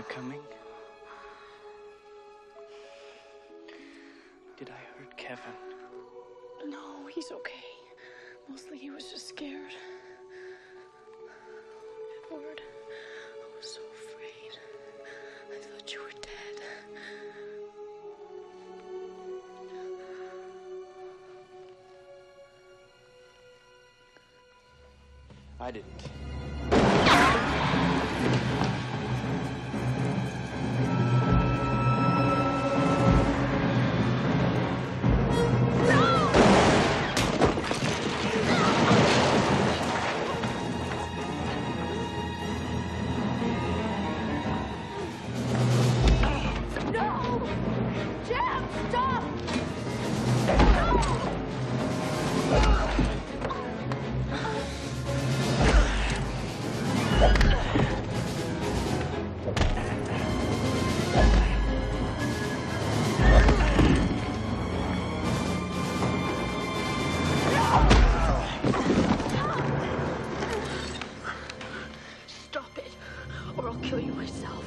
They're coming. Did I hurt Kevin? No, he's okay. Mostly he was just scared. Edward, I was so afraid. I thought you were dead. I didn't. Stop it, or I'll kill you myself.